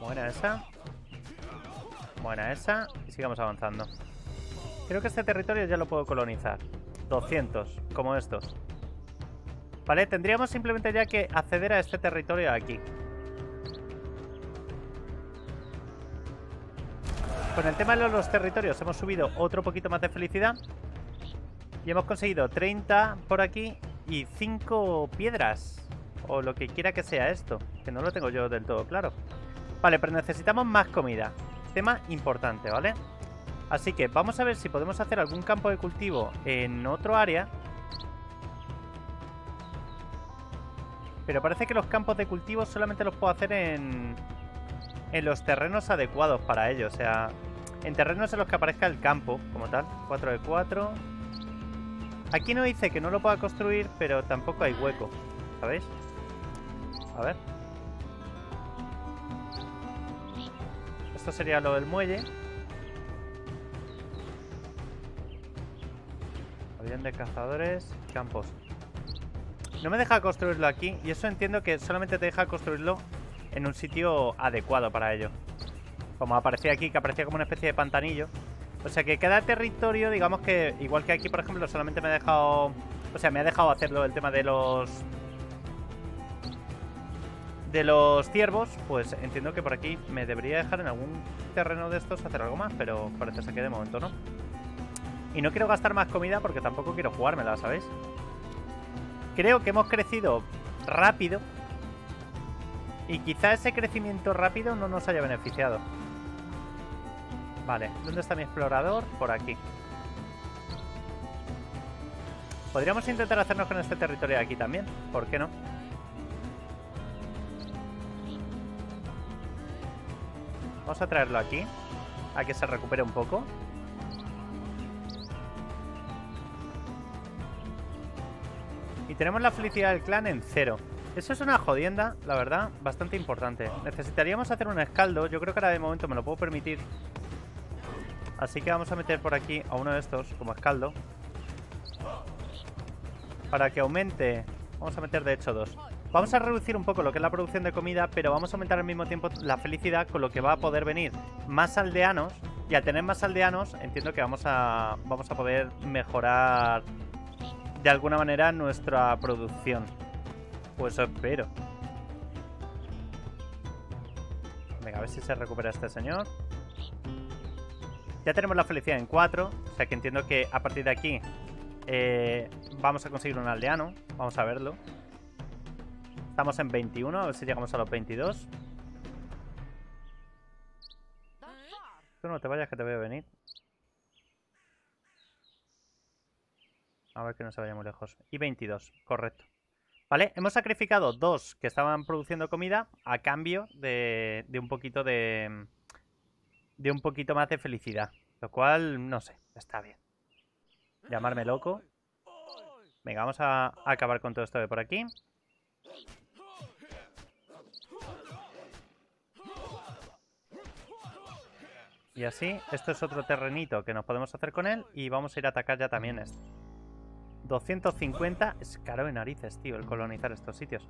Buena esa. Buena esa. Y sigamos avanzando. Creo que este territorio ya lo puedo colonizar. doscientos, como estos. Vale, tendríamos simplemente ya que acceder a este territorio aquí. Con el tema de los territorios hemos subido otro poquito más de felicidad. Y hemos conseguido treinta por aquí y cinco piedras. O lo que quiera que sea esto. Que no lo tengo yo del todo claro. Vale, pero necesitamos más comida. Tema importante, ¿vale? Así que vamos a ver si podemos hacer algún campo de cultivo en otro área. Pero parece que los campos de cultivo solamente los puedo hacer en, en los terrenos adecuados para ello. O sea, en terrenos en los que aparezca el campo, como tal. cuatro de cuatro... Aquí no dice que no lo pueda construir, pero tampoco hay hueco, ¿sabéis? A ver. Esto sería lo del muelle. Avión de cazadores, campos. No me deja construirlo aquí, y eso entiendo que solamente te deja construirlo en un sitio adecuado para ello. Como aparecía aquí, que aparecía como una especie de pantanillo. O sea que cada territorio, digamos que, igual que aquí, por ejemplo, solamente me ha dejado... O sea, me ha dejado hacerlo el tema de los... De los ciervos, pues entiendo que por aquí me debería dejar en algún terreno de estos hacer algo más, pero parece ser que de momento no. Y no quiero gastar más comida porque tampoco quiero jugármela, ¿sabéis? Creo que hemos crecido rápido Y quizá ese crecimiento rápido no nos haya beneficiado. Vale, ¿dónde está mi explorador? Por aquí. Podríamos intentar hacernos con este territorio de aquí también. ¿Por qué no? Vamos a traerlo aquí, a que se recupere un poco. Y tenemos la felicidad del clan en cero. Eso es una jodienda, la verdad, bastante importante. Necesitaríamos hacer un escaldo. Yo creo que ahora de momento me lo puedo permitir. Así que vamos a meter por aquí a uno de estos como escaldo. Para que aumente. Vamos a meter de hecho dos. Vamos a reducir un poco lo que es la producción de comida, pero vamos a aumentar al mismo tiempo la felicidad, con lo que va a poder venir más aldeanos. Y al tener más aldeanos, entiendo que vamos a, vamos a poder mejorar de alguna manera nuestra producción. Pues espero. Venga, a ver si se recupera este señor. Ya tenemos la felicidad en cuatro. O sea que entiendo que a partir de aquí eh, vamos a conseguir un aldeano. Vamos a verlo. Estamos en veintiuno. A ver si llegamos a los veintidós. Tú no te vayas, que te veo venir. A ver que no se vaya muy lejos. Y veintidós, correcto. Vale, hemos sacrificado dos que estaban produciendo comida a cambio de, de un poquito de... de un poquito más de felicidad. Lo cual, no sé, está bien. Llamarme loco. Venga, vamos a acabar con todo esto de por aquí. Y así, esto es otro terrenito que nos podemos hacer con él. Y vamos a ir a atacar ya también esto. doscientos cincuenta. Es caro de narices, tío, el colonizar estos sitios.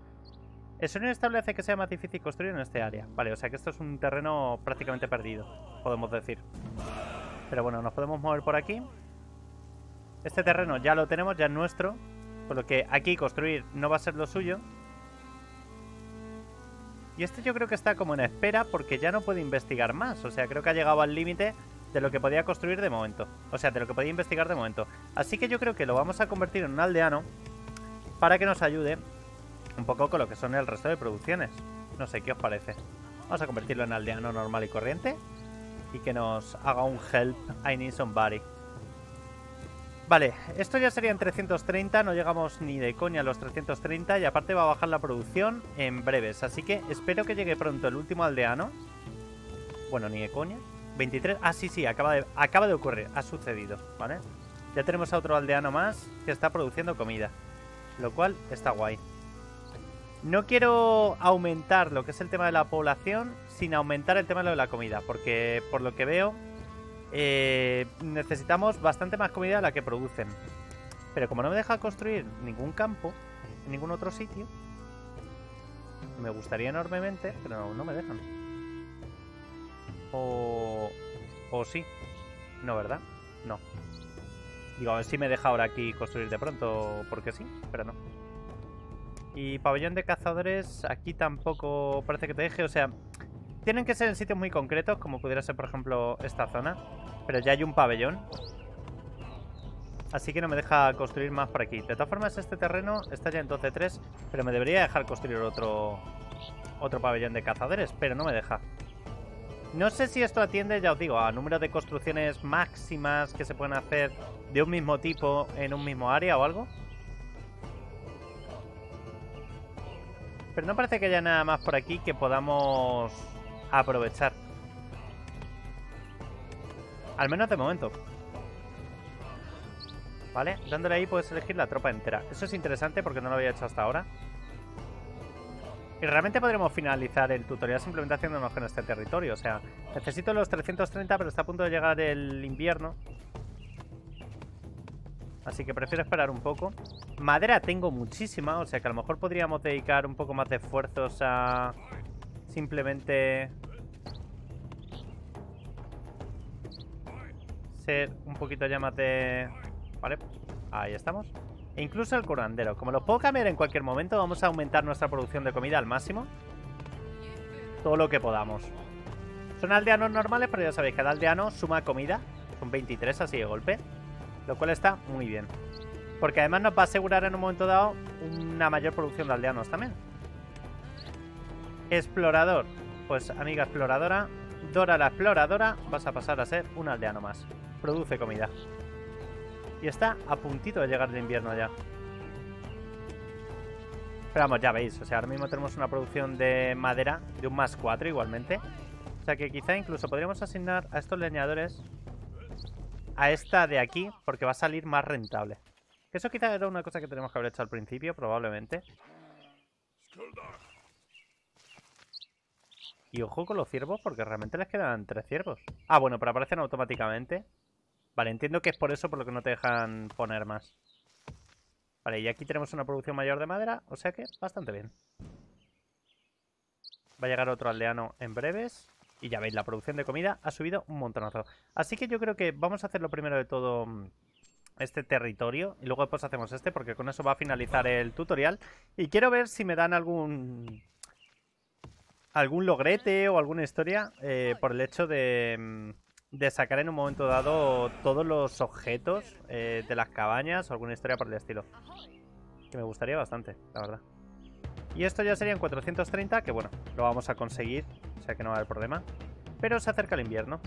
El sonido establece que sea más difícil construir en este área. Vale, o sea que esto es un terreno prácticamente perdido, podemos decir. Pero bueno, nos podemos mover por aquí. Este terreno ya lo tenemos, ya es nuestro. Por lo que aquí construir no va a ser lo suyo. Y este yo creo que está como en espera, porque ya no puede investigar más. O sea, creo que ha llegado al límite de lo que podía construir de momento. O sea, de lo que podía investigar de momento. Así que yo creo que lo vamos a convertir en un aldeano, para que nos ayude un poco con lo que son el resto de producciones. No sé, ¿qué os parece? Vamos a convertirlo en aldeano normal y corriente, y que nos haga un help. I need somebody. Vale, esto ya sería en trescientos treinta. No llegamos ni de coña a los trescientos treinta. Y aparte va a bajar la producción en breves. Así que espero que llegue pronto el último aldeano. Bueno, ni de coña. veintitrés, ah sí, sí, acaba de, acaba de ocurrir, ha sucedido, ¿vale? Ya tenemos a otro aldeano más que está produciendo comida, lo cual está guay. No quiero aumentar lo que es el tema de la población sin aumentar el tema de la comida, porque por lo que veo eh, necesitamos bastante más comida de la que producen. Pero como no me deja construir ningún campo en ningún otro sitio, me gustaría enormemente, pero no, no me dejan. O... o sí. No, ¿verdad? No. Digo, a ver si me deja ahora aquí construir de pronto, porque sí, pero no. Y pabellón de cazadores, aquí tampoco parece que te deje. O sea, tienen que ser en sitios muy concretos, como pudiera ser, por ejemplo, esta zona. Pero ya hay un pabellón. Así que no me deja construir más por aquí. De todas formas, este terreno está ya en doce tres, pero me debería dejar construir otro, otro pabellón de cazadores, pero no me deja. No sé si esto atiende, ya os digo, a número de construcciones máximas que se pueden hacer de un mismo tipo en un mismo área o algo. Pero no parece que haya nada más por aquí que podamos aprovechar. Al menos de momento. Vale, dándole ahí puedes elegir la tropa entera. Eso es interesante porque no lo había hecho hasta ahora. Y realmente podremos finalizar el tutorial simplemente haciéndonos con este territorio. O sea, necesito los trescientos treinta, pero está a punto de llegar el invierno. Así que prefiero esperar un poco. Madera tengo muchísima, o sea que a lo mejor podríamos dedicar un poco más de esfuerzos a simplemente ser un poquito ya más de... Vale, ahí estamos. E incluso el curandero. Como lo puedo cambiar en cualquier momento, vamos a aumentar nuestra producción de comida al máximo. Todo lo que podamos. Son aldeanos normales, pero ya sabéis que el aldeano suma comida. Son veintitrés así de golpe. Lo cual está muy bien. Porque además nos va a asegurar en un momento dado una mayor producción de aldeanos también. Explorador. Pues amiga exploradora, Dora la exploradora, vas a pasar a ser un aldeano más. Produce comida. Y está a puntito de llegar el invierno ya. Pero vamos, ya veis, o sea, ahora mismo tenemos una producción de madera de un más cuatro igualmente. O sea que quizá incluso podríamos asignar a estos leñadores a esta de aquí, porque va a salir más rentable. Eso quizá era una cosa que tenemos que haber hecho al principio, probablemente. Y ojo con los ciervos, porque realmente les quedan tres ciervos. Ah, bueno, pero aparecen automáticamente. Vale, entiendo que es por eso por lo que no te dejan poner más. Vale, y aquí tenemos una producción mayor de madera, o sea que bastante bien. Va a llegar otro aldeano en breves. Y ya veis, la producción de comida ha subido un montonazo. Así que yo creo que vamos a hacer lo primero de todo este territorio. Y luego después hacemos este, porque con eso va a finalizar el tutorial. Y quiero ver si me dan algún... algún logrete o alguna historia eh, por el hecho de, de sacar en un momento dado todos los objetos eh, de las cabañas o alguna historia por el estilo. Que me gustaría bastante, la verdad. Y esto ya serían cuatrocientos treinta, que bueno, lo vamos a conseguir, o sea que no va a haber problema. Pero se acerca el invierno.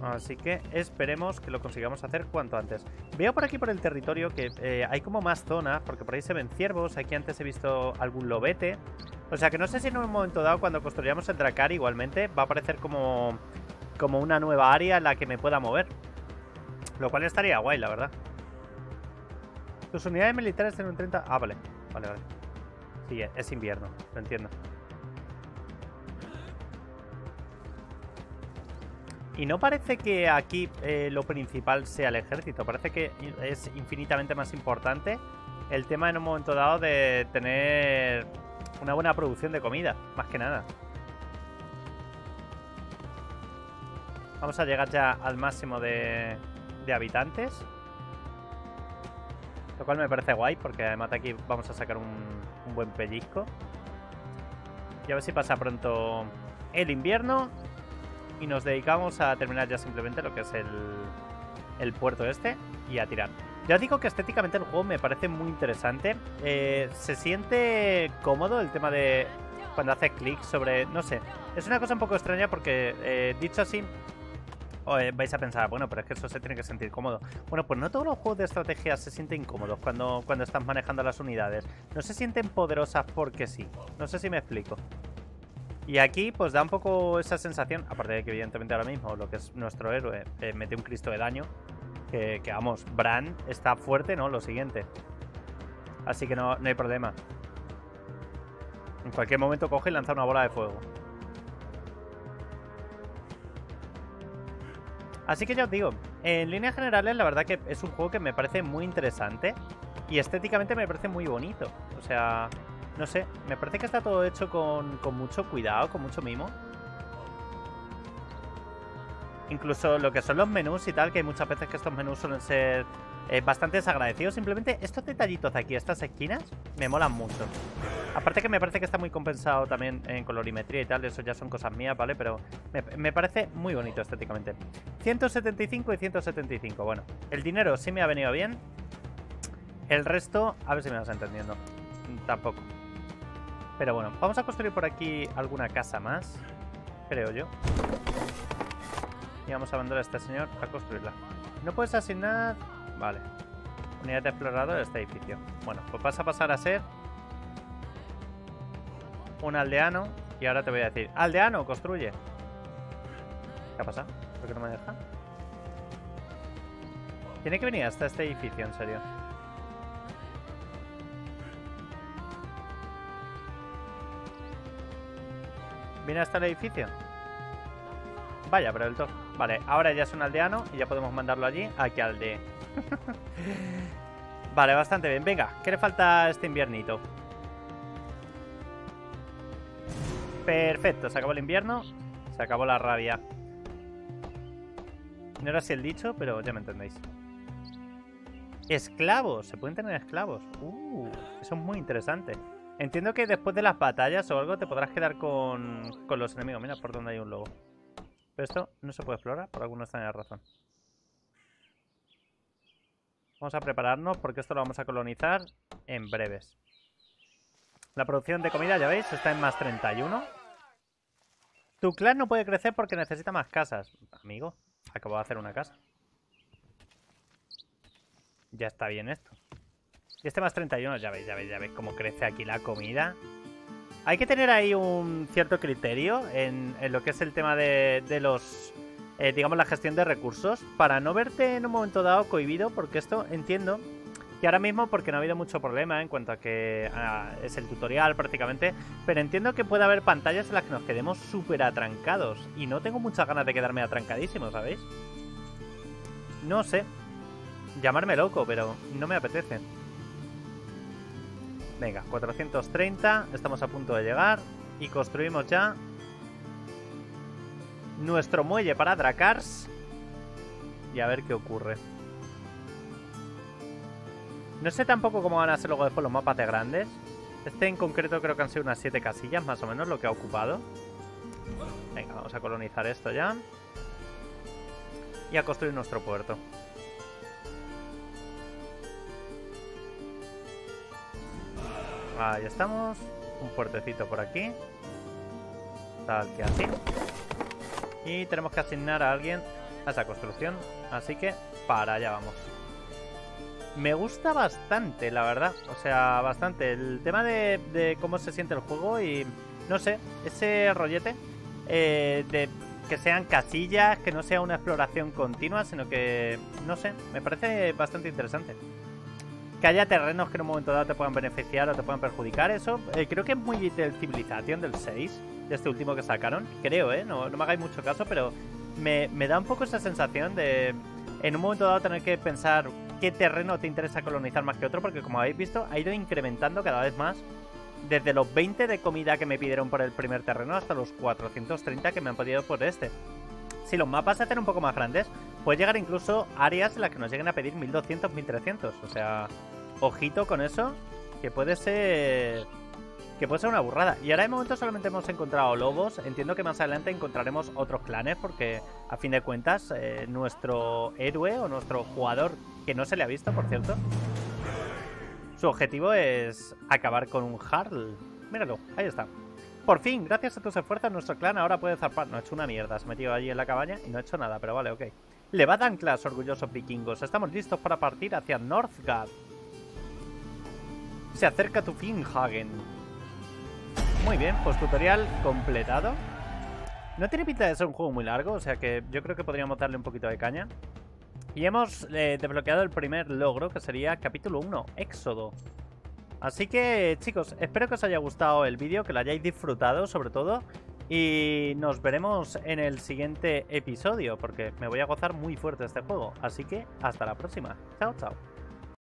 Así que esperemos que lo consigamos hacer cuanto antes. Veo por aquí por el territorio que eh, hay como más zonas, porque por ahí se ven ciervos. Aquí antes he visto algún lobete. O sea que no sé si en un momento dado, cuando construyamos el Dracar igualmente, va a aparecer como, como una nueva área en la que me pueda mover. Lo cual estaría guay, la verdad. Tus unidades militares tienen un treinta... Ah, vale, vale, vale. Sí, es invierno, lo entiendo. Y no parece que aquí eh, lo principal sea el ejército. Parece que es infinitamente más importante el tema en un momento dado de tener una buena producción de comida, más que nada. Vamos a llegar ya al máximo de, de habitantes. Lo cual me parece guay, porque además de aquí vamos a sacar un, un buen pellizco. Y a ver si pasa pronto el invierno. Y nos dedicamos a terminar ya simplemente lo que es el, el puerto este y a tirar. Ya os digo que estéticamente el juego me parece muy interesante. Eh, se siente cómodo el tema de cuando haces clic sobre... No sé, es una cosa un poco extraña porque eh, dicho así eh, vais a pensar, bueno, pero es que eso se tiene que sentir cómodo. Bueno, pues no todos los juegos de estrategia se sienten cómodos cuando, cuando estás manejando las unidades. No se sienten poderosas porque sí. No sé si me explico. Y aquí pues da un poco esa sensación, aparte de que evidentemente ahora mismo lo que es nuestro héroe eh, mete un Cristo de daño, que, que vamos, Bran está fuerte, ¿no? Lo siguiente. Así que no, no hay problema. En cualquier momento coge y lanza una bola de fuego. Así que ya os digo, en líneas generales la verdad que es un juego que me parece muy interesante y estéticamente me parece muy bonito. O sea... No sé, me parece que está todo hecho con, con mucho cuidado, con mucho mimo. Incluso lo que son los menús y tal, que hay muchas veces que estos menús suelen ser eh, bastante desagradecidos. Simplemente estos detallitos de aquí, estas esquinas, me molan mucho. Aparte que me parece que está muy compensado también en colorimetría y tal, eso ya son cosas mías, ¿vale? Pero me, me parece muy bonito estéticamente. ciento setenta y cinco y ciento setenta y cinco, bueno. El dinero sí me ha venido bien. El resto, a ver si me vas entendiendo. Tampoco. Pero bueno, vamos a construir por aquí alguna casa más, creo yo. Y vamos a mandar a este señor a construirla. No puedes asignar... Vale. Unidad de explorador de este edificio. Bueno, pues vas a pasar a ser un aldeano. Y ahora te voy a decir, aldeano, construye. ¿Qué ha pasado? ¿Por qué no me deja? Tiene que venir hasta este edificio, en serio. ¿Viene hasta el edificio? Vaya, pero el top. Vale, ahora ya es un aldeano y ya podemos mandarlo allí. Aquí al de... Vale, bastante bien. Venga, ¿qué le falta a este inviernito? Perfecto, se acabó el invierno. Se acabó la rabia. No era así el dicho, pero ya me entendéis. Esclavos, se pueden tener esclavos. Uh, eso es muy interesante. Entiendo que después de las batallas o algo te podrás quedar con, con los enemigos. Mira por donde hay un lobo. Pero esto no se puede explorar por alguna extraña razón. Vamos a prepararnos porque esto lo vamos a colonizar en breves. La producción de comida, ya veis, está en más treinta y uno. Tu clan no puede crecer porque necesita más casas. Amigo, acabo de hacer una casa. Ya está bien esto. Y este más treinta y uno, ya veis, ya veis, ya veis cómo crece aquí la comida. Hay que tener ahí un cierto criterio en, en lo que es el tema de, de los... Eh, digamos, la gestión de recursos, para no verte en un momento dado cohibido, porque esto entiendo que ahora mismo, porque no ha habido mucho problema en cuanto a que ah, es el tutorial prácticamente, pero entiendo que puede haber pantallas en las que nos quedemos súper atrancados, y no tengo muchas ganas de quedarme atrancadísimo, ¿sabéis? No sé, llamarme loco, pero no me apetece. Venga, cuatrocientos treinta, estamos a punto de llegar, y construimos ya nuestro muelle para Dracars. Y a ver qué ocurre. No sé tampoco cómo van a ser luego después los mapas de grandes. Este en concreto creo que han sido unas siete casillas más o menos lo que ha ocupado. Venga, vamos a colonizar esto ya. Y a construir nuestro puerto. Ahí estamos. Un puertecito por aquí. Tal que así. Y tenemos que asignar a alguien a esa construcción. Así que para allá vamos. Me gusta bastante, la verdad. O sea, bastante. El tema de, de cómo se siente el juego y... No sé, ese rollete eh, de que sean casillas, que no sea una exploración continua, sino que... No sé, me parece bastante interesante. Que haya terrenos que en un momento dado te puedan beneficiar o te puedan perjudicar. Eso eh, creo que es muy del Civilization del seis. De este último que sacaron, creo, ¿eh? No, no me hagáis mucho caso, pero me, me da un poco esa sensación de en un momento dado tener que pensar qué terreno te interesa colonizar más que otro, porque como habéis visto, ha ido incrementando cada vez más, desde los veinte de comida que me pidieron por el primer terreno hasta los cuatrocientos treinta que me han pedido por este. Si los mapas se hacen un poco más grandes, puede llegar incluso áreas en las que nos lleguen a pedir mil doscientos, mil trescientos, o sea, ojito con eso, que puede ser... Que puede ser una burrada. Y ahora de momento solamente hemos encontrado lobos. Entiendo que más adelante encontraremos otros clanes, porque a fin de cuentas eh, nuestro héroe o nuestro jugador, que no se le ha visto por cierto, su objetivo es acabar con un Jarl. Míralo, ahí está. Por fin, gracias a tus esfuerzos nuestro clan ahora puede zarpar. No ha hecho una mierda, se ha metido allí en la cabaña y no ha hecho nada, pero vale, ok. Levad anclas, orgullosos vikingos. Estamos listos para partir hacia Northgard. Se acerca tu fin, Hagen. Muy bien, pues tutorial completado. No tiene pinta de ser un juego muy largo, o sea que yo creo que podríamos darle un poquito de caña. Y hemos eh, desbloqueado el primer logro, que sería capítulo uno, Éxodo. Así que, chicos, espero que os haya gustado el vídeo, que lo hayáis disfrutado sobre todo. Y nos veremos en el siguiente episodio, porque me voy a gozar muy fuerte este juego. Así que, hasta la próxima. Chao, chao.